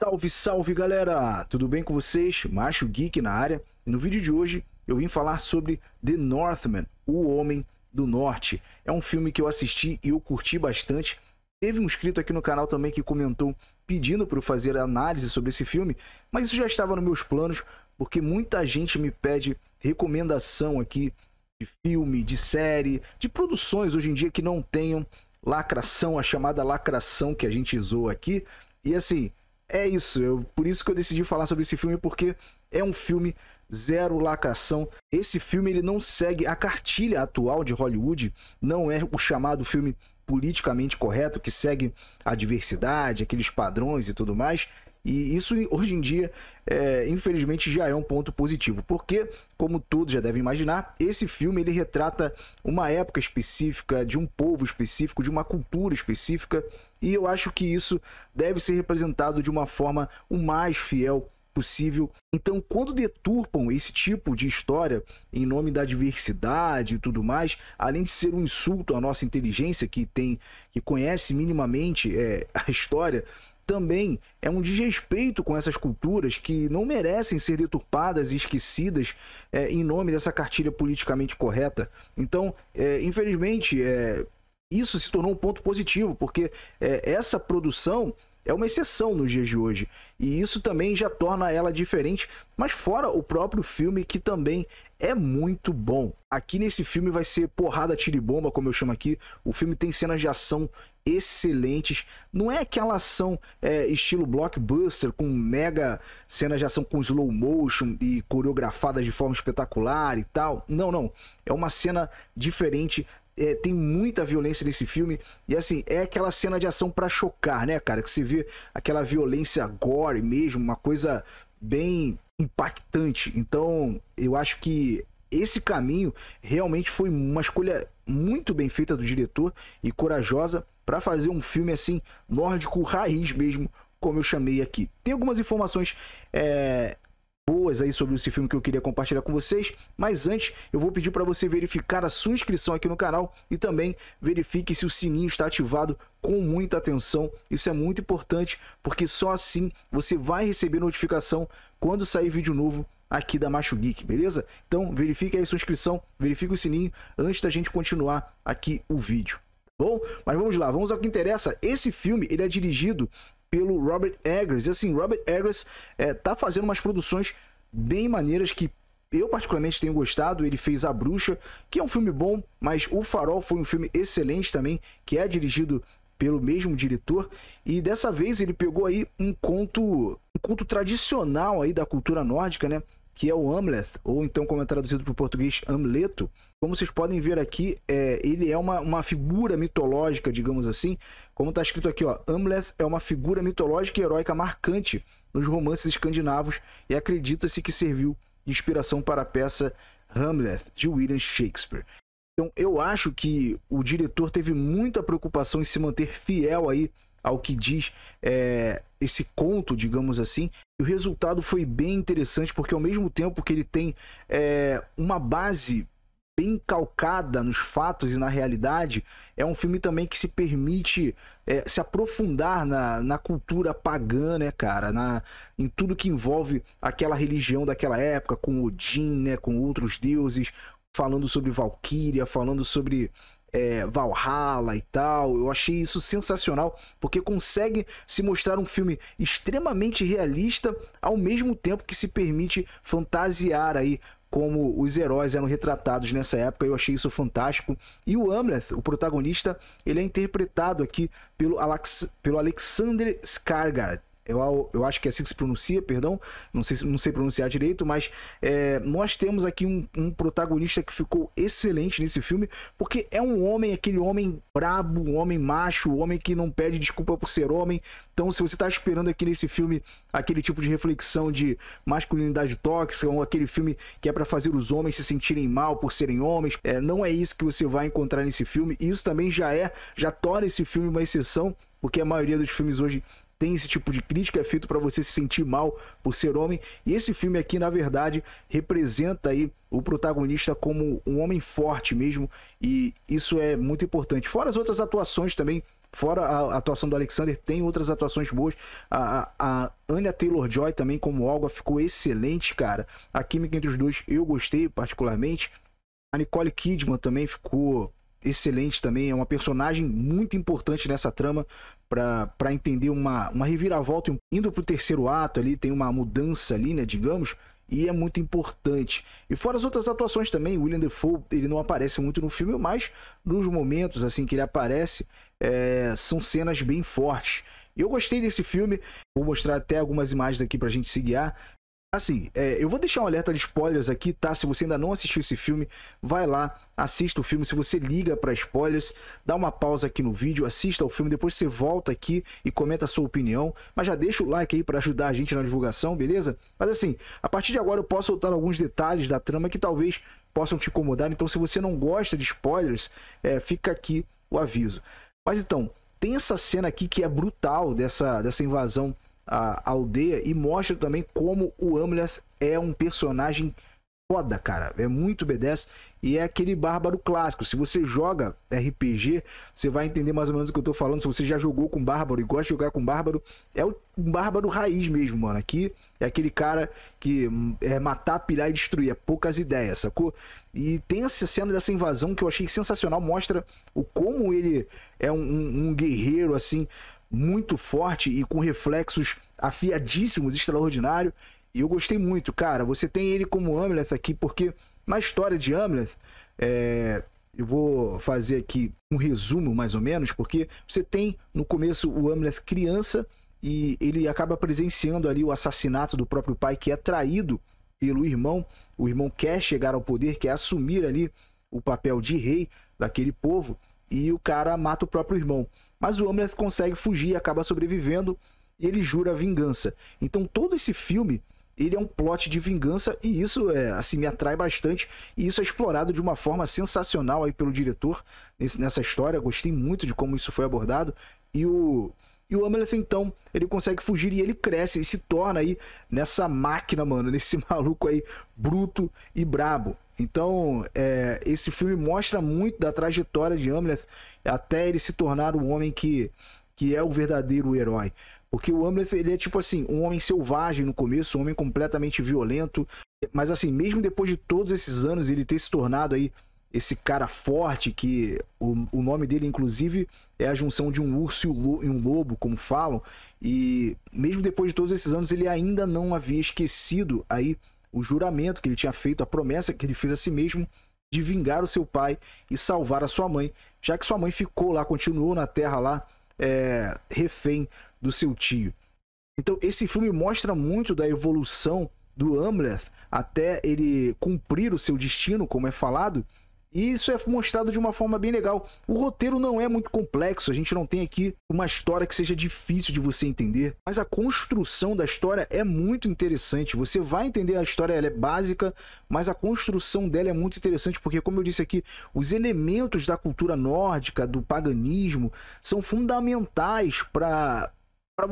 Salve, salve galera! Tudo bem com vocês? Macho Geek na área. No vídeo de hoje eu vim falar sobre The Northman, O Homem do Norte. É um filme que eu assisti e eu curti bastante. Teve um inscrito aqui no canal também que comentou pedindo para eu fazer análise sobre esse filme, mas isso já estava nos meus planos, porque muita gente me pede recomendação aqui de filme, de série, de produções hoje em dia que não tenham lacração, a chamada lacração que a gente zoa aqui. E assim, é isso, por isso que eu decidi falar sobre esse filme, porque é um filme zero lacração. Esse filme ele não segue a cartilha atual de Hollywood, não é o chamado filme politicamente correto, que segue a diversidade, aqueles padrões e tudo mais. E isso hoje em dia, infelizmente, já é um ponto positivo, porque, como todos já devem imaginar, esse filme ele retrata uma época específica, de um povo específico, de uma cultura específica, e eu acho que isso deve ser representado de uma forma o mais fiel possível. Então, quando deturpam esse tipo de história em nome da diversidade e tudo mais, além de ser um insulto à nossa inteligência que conhece minimamente a história, também é um desrespeito com essas culturas que não merecem ser deturpadas e esquecidas em nome dessa cartilha politicamente correta. Então, infelizmente, isso se tornou um ponto positivo, porque essa produção é uma exceção nos dias de hoje. E isso também já torna ela diferente, mas fora o próprio filme, que também é muito bom. Aqui nesse filme vai ser porrada, tiro e bomba, como eu chamo aqui. O filme tem cenas de ação excelentes, não é aquela ação estilo blockbuster com mega cenas de ação com slow motion e coreografadas de forma espetacular e tal, não, é uma cena diferente, tem muita violência nesse filme, e assim, é aquela cena de ação pra chocar, né cara, que você vê aquela violência gore mesmo, uma coisa bem impactante. Então eu acho que esse caminho realmente foi uma escolha muito bem feita do diretor e corajosa para fazer um filme assim, nórdico raiz mesmo, como eu chamei aqui. Tem algumas informações boas aí sobre esse filme que eu queria compartilhar com vocês, mas antes eu vou pedir para você verificar a sua inscrição aqui no canal e também verifique se o sininho está ativado com muita atenção. Isso é muito importante, porque só assim você vai receber notificação quando sair vídeo novo aqui da Macho Geek, beleza? Então verifique aí sua inscrição, verifique o sininho antes da gente continuar aqui o vídeo. Bom, mas vamos lá, vamos ao que interessa. Esse filme ele é dirigido pelo Robert Eggers, e assim, Robert Eggers tá fazendo umas produções bem maneiras que eu particularmente tenho gostado. Ele fez A Bruxa, que é um filme bom, mas O Farol foi um filme excelente também, que é dirigido pelo mesmo diretor, e dessa vez ele pegou aí um conto tradicional aí da cultura nórdica, né, que é o Amleth, ou então como é traduzido para o português, Amleto. Como vocês podem ver aqui, ele é uma figura mitológica, digamos assim, como está escrito aqui, ó, Amleth é uma figura mitológica e heróica marcante nos romances escandinavos e acredita-se que serviu de inspiração para a peça Hamlet, de William Shakespeare. Então eu acho que o diretor teve muita preocupação em se manter fiel aí ao que diz esse conto, digamos assim, e o resultado foi bem interessante, porque ao mesmo tempo que ele tem uma base bem calcada nos fatos e na realidade, é um filme também que se permite se aprofundar na cultura pagã, né, cara, em tudo que envolve aquela religião daquela época, com Odin, né, com outros deuses, falando sobre Valquíria, falando sobre Valhalla e tal. Eu achei isso sensacional, porque consegue se mostrar um filme extremamente realista, ao mesmo tempo que se permite fantasiar aí como os heróis eram retratados nessa época. Eu achei isso fantástico. E o Amleth, o protagonista, ele é interpretado aqui pelo Alexander Skarsgård. Eu acho que é assim que se pronuncia, perdão, não sei pronunciar direito, mas nós temos aqui um protagonista que ficou excelente nesse filme, porque é um homem, aquele homem brabo, um homem macho, um homem que não pede desculpa por ser homem. Então se você está esperando aqui nesse filme aquele tipo de reflexão de masculinidade tóxica, ou aquele filme que é para fazer os homens se sentirem mal por serem homens, não é isso que você vai encontrar nesse filme, e isso também já torna esse filme uma exceção, porque a maioria dos filmes hoje tem esse tipo de crítica, é feito para você se sentir mal por ser homem. E esse filme aqui, na verdade, representa aí o protagonista como um homem forte mesmo, e isso é muito importante. Fora as outras atuações também, fora a atuação do Alexander, tem outras atuações boas. A Anya Taylor-Joy também, como Alga, ficou excelente, cara. A química entre os dois eu gostei particularmente. A Nicole Kidman também ficou excelente também, é uma personagem muito importante nessa trama, para entender uma reviravolta, indo pro terceiro ato ali, tem uma mudança ali, né, digamos, e é muito importante. E fora as outras atuações também, William Dafoe, ele não aparece muito no filme, mas nos momentos assim que ele aparece, são cenas bem fortes. Eu gostei desse filme, vou mostrar até algumas imagens aqui pra gente se guiar. Assim, eu vou deixar um alerta de spoilers aqui, tá? Se você ainda não assistiu esse filme, vai lá, assista o filme. Se você liga para spoilers, dá uma pausa aqui no vídeo, assista o filme, depois você volta aqui e comenta a sua opinião. Mas já deixa o like aí para ajudar a gente na divulgação, beleza? Mas assim, a partir de agora eu posso soltar alguns detalhes da trama que talvez possam te incomodar. Então, se você não gosta de spoilers, fica aqui o aviso. Mas então, tem essa cena aqui que é brutal, dessa invasão a aldeia, e mostra também como o Amleth é um personagem foda, cara. É muito badass e é aquele bárbaro clássico. Se você joga RPG, você vai entender mais ou menos o que eu tô falando. Se você já jogou com bárbaro e gosta de jogar com bárbaro, é um bárbaro raiz mesmo, mano. Aqui é aquele cara que é matar, pilhar e destruir, é poucas ideias, sacou? E tem essa cena dessa invasão que eu achei sensacional, mostra o como ele é um guerreiro, assim, muito forte e com reflexos afiadíssimos, extraordinário. E eu gostei muito, cara. Você tem ele como Amleth aqui, porque na história de Amleth, eu vou fazer aqui um resumo mais ou menos, porque você tem no começo o Amleth criança e ele acaba presenciando ali o assassinato do próprio pai, que é traído pelo irmão. O irmão quer chegar ao poder, quer assumir ali o papel de rei daquele povo, e o cara mata o próprio irmão. Mas o Amleth consegue fugir, acaba sobrevivendo e ele jura a vingança. Então todo esse filme, ele é um plot de vingança, e isso assim, me atrai bastante. E isso é explorado de uma forma sensacional aí pelo diretor nessa história. Gostei muito de como isso foi abordado. E o Amleth, então, ele consegue fugir e ele cresce e se torna aí nessa máquina, mano, nesse maluco aí bruto e brabo. Então, esse filme mostra muito da trajetória de Amleth até ele se tornar o homem que é o verdadeiro herói. Porque o Amleth, ele é tipo assim, um homem selvagem no começo, um homem completamente violento. Mas assim, mesmo depois de todos esses anos, ele ter se tornado aí esse cara forte, que o nome dele, inclusive, é a junção de um urso e um lobo, como falam. E mesmo depois de todos esses anos, ele ainda não havia esquecido aí o juramento que ele tinha feito, a promessa que ele fez a si mesmo de vingar o seu pai e salvar a sua mãe, já que sua mãe ficou lá, continuou na terra lá, refém do seu tio. Então esse filme mostra muito da evolução do Amleth até ele cumprir o seu destino, como é falado. E isso é mostrado de uma forma bem legal. O roteiro não é muito complexo, a gente não tem aqui uma história que seja difícil de você entender, mas a construção da história é muito interessante. Você vai entender a história, ela é básica, mas a construção dela é muito interessante, porque, como eu disse aqui, os elementos da cultura nórdica, do paganismo, são fundamentais para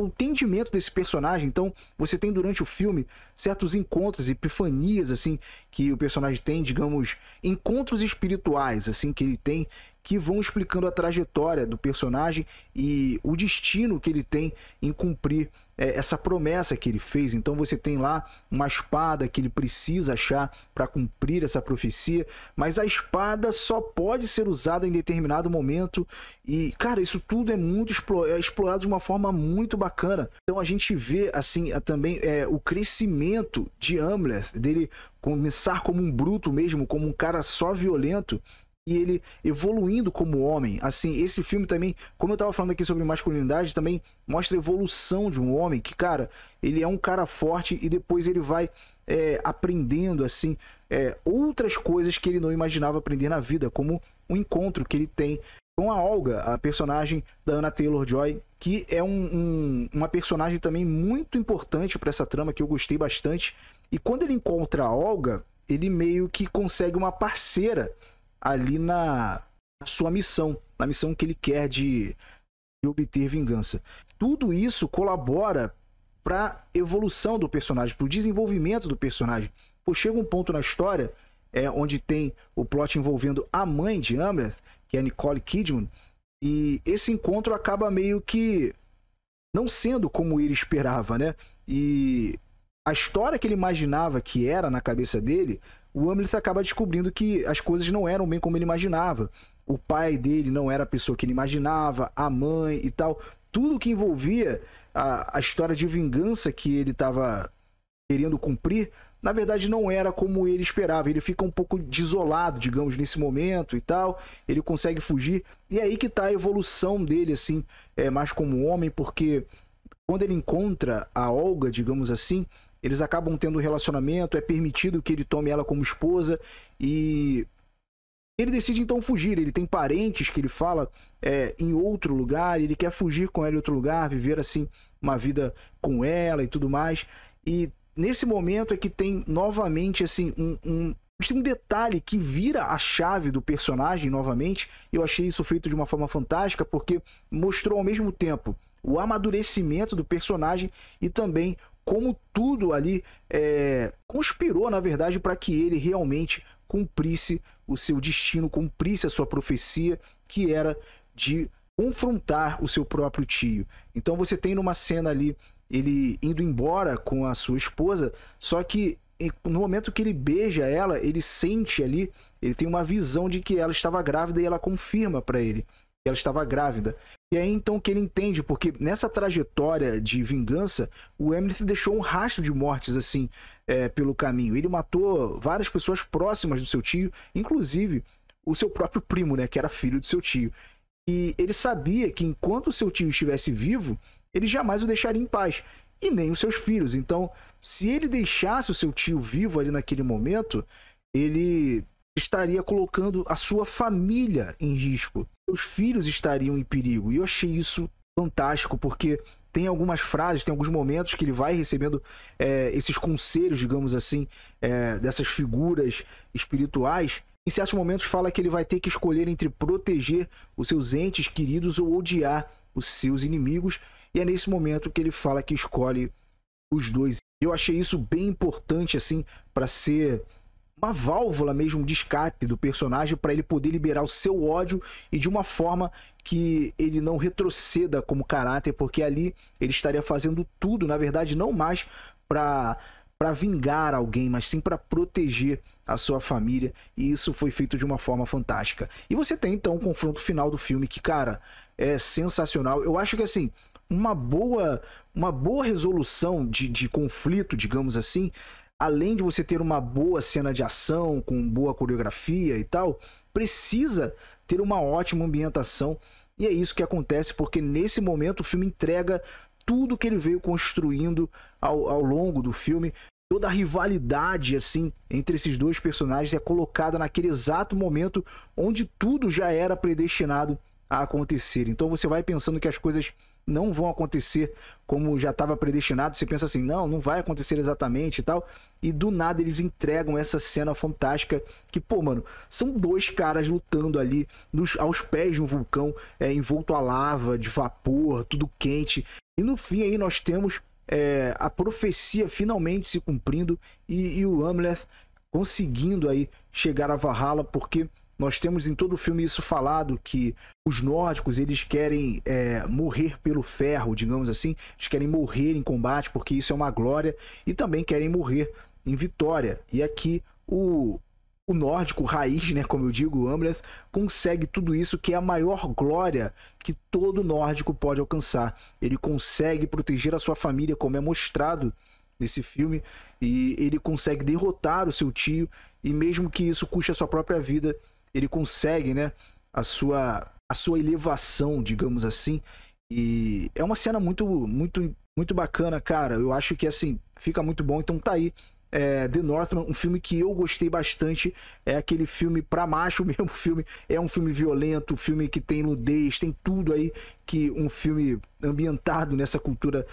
o entendimento desse personagem. Então, você tem durante o filme certos encontros, epifanias, assim, que o personagem tem, digamos, encontros espirituais, assim, que ele tem, que vão explicando a trajetória do personagem e o destino que ele tem em cumprir essa promessa que ele fez. Então, você tem lá uma espada que ele precisa achar para cumprir essa profecia, mas a espada só pode ser usada em determinado momento. E, cara, isso tudo é muito explorado de uma forma muito bacana. Então, a gente vê, assim, também o crescimento de Amleth, dele começar como um bruto mesmo, como um cara só violento, e ele evoluindo como homem. Assim, esse filme também, como eu estava falando aqui sobre masculinidade, também mostra a evolução de um homem que, cara, ele é um cara forte e depois ele vai aprendendo, assim, outras coisas que ele não imaginava aprender na vida, como um encontro que ele tem com a Olga, a personagem da Anya Taylor-Joy, que é uma personagem também muito importante para essa trama, que eu gostei bastante. E quando ele encontra a Olga, ele meio que consegue uma parceira ali na sua missão, na missão que ele quer de e obter vingança. Tudo isso colabora para evolução do personagem, para o desenvolvimento do personagem. Pô, chega um ponto na história onde tem o plot envolvendo a mãe de Amleth, que é a Nicole Kidman, e esse encontro acaba meio que não sendo como ele esperava, né? E a história que ele imaginava que era na cabeça dele, o Amleth acaba descobrindo que as coisas não eram bem como ele imaginava. O pai dele não era a pessoa que ele imaginava, a mãe e tal. Tudo que envolvia a história de vingança que ele estava querendo cumprir, na verdade não era como ele esperava. Ele fica um pouco desolado, digamos, nesse momento e tal. Ele consegue fugir. E é aí que tá a evolução dele, assim, mais como homem, porque quando ele encontra a Olga, digamos assim, eles acabam tendo um relacionamento, é permitido que ele tome ela como esposa e ele decide então fugir. Ele tem parentes que ele fala em outro lugar, ele quer fugir com ela em outro lugar, viver assim uma vida com ela e tudo mais. E nesse momento é que tem novamente assim um detalhe que vira a chave do personagem novamente. Eu achei isso feito de uma forma fantástica porque mostrou ao mesmo tempo o amadurecimento do personagem e também como tudo ali conspirou, na verdade, para que ele realmente cumprisse o seu destino, cumprisse a sua profecia, que era de confrontar o seu próprio tio. Então você tem numa cena ali, ele indo embora com a sua esposa, só que no momento que ele beija ela, ele sente ali, ele tem uma visão de que ela estava grávida e ela confirma para ele que ela estava grávida. E é então que ele entende, porque nessa trajetória de vingança, o Amleth deixou um rastro de mortes, assim, pelo caminho. Ele matou várias pessoas próximas do seu tio, inclusive o seu próprio primo, né, que era filho do seu tio. E ele sabia que enquanto o seu tio estivesse vivo, ele jamais o deixaria em paz, e nem os seus filhos. Então, se ele deixasse o seu tio vivo ali naquele momento, ele estaria colocando a sua família em risco. Os filhos estariam em perigo. E eu achei isso fantástico, porque tem algumas frases, tem alguns momentos que ele vai recebendo esses conselhos, digamos assim, dessas figuras espirituais. Em certos momentos fala que ele vai ter que escolher entre proteger os seus entes queridos ou odiar os seus inimigos. E é nesse momento que ele fala que escolhe os dois. Eu achei isso bem importante, assim, para ser uma válvula mesmo de escape do personagem, para ele poder liberar o seu ódio e de uma forma que ele não retroceda como caráter, porque ali ele estaria fazendo tudo, na verdade, não mais para vingar alguém, mas sim para proteger a sua família, e isso foi feito de uma forma fantástica. E você tem então o confronto final do filme, que, cara, é sensacional. Eu acho que, assim, uma boa resolução de conflito, digamos assim, além de você ter uma boa cena de ação, com boa coreografia e tal, precisa ter uma ótima ambientação. E é isso que acontece, porque nesse momento o filme entrega tudo que ele veio construindo ao longo do filme. Toda a rivalidade, assim, entre esses dois personagens é colocada naquele exato momento onde tudo já era predestinado a acontecer. Então você vai pensando que as coisas não vão acontecer como já estava predestinado. Você pensa assim, não vai acontecer exatamente e tal. E do nada eles entregam essa cena fantástica que, pô, mano, são dois caras lutando ali aos pés de um vulcão, envolto a lava, de vapor, tudo quente. E no fim aí nós temos a profecia finalmente se cumprindo e o Amleth conseguindo aí chegar a Valhalla, porque nós temos em todo o filme isso falado, que os nórdicos, eles querem morrer pelo ferro, digamos assim. Eles querem morrer em combate, porque isso é uma glória, e também querem morrer em vitória. E aqui o nórdico raiz, né, como eu digo, o Amleth, consegue tudo isso, que é a maior glória que todo nórdico pode alcançar. Ele consegue proteger a sua família, como é mostrado nesse filme, e ele consegue derrotar o seu tio, e mesmo que isso custe a sua própria vida, ele consegue, né, a sua elevação, digamos assim. E é uma cena muito bacana, cara. Eu acho que, assim, fica muito bom. Então tá aí, The Northman, um filme que eu gostei bastante. É aquele filme pra macho mesmo, filme. É um filme violento, filme que tem nudez, tem tudo aí que um filme ambientado nessa cultura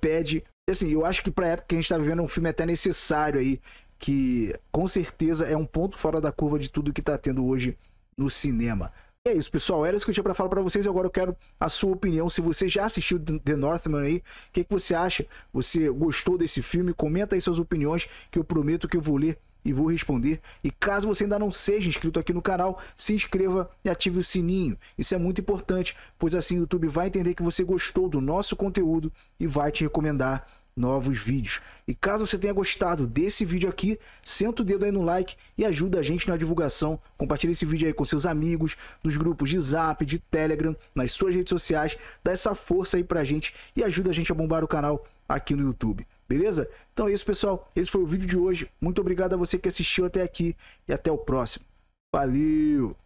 pede. E, assim, eu acho que pra época que a gente tá vivendo, é um filme até necessário aí, que com certeza é um ponto fora da curva de tudo que está tendo hoje no cinema. É isso, pessoal, era isso que eu tinha pra falar pra vocês. E agora eu quero a sua opinião. Se você já assistiu The Northman aí, o que você acha? Você gostou desse filme? Comenta aí suas opiniões, que eu prometo que eu vou ler e vou responder. E caso você ainda não seja inscrito aqui no canal, se inscreva e ative o sininho. Isso é muito importante, pois assim o YouTube vai entender que você gostou do nosso conteúdo e vai te recomendar novos vídeos. E caso você tenha gostado desse vídeo aqui, senta o dedo aí no like e ajuda a gente na divulgação. Compartilha esse vídeo aí com seus amigos, nos grupos de Zap, de Telegram, nas suas redes sociais. Dá essa força aí pra gente e ajuda a gente a bombar o canal aqui no YouTube. Beleza? Então é isso, pessoal. Esse foi o vídeo de hoje. Muito obrigado a você que assistiu até aqui e até o próximo. Valeu!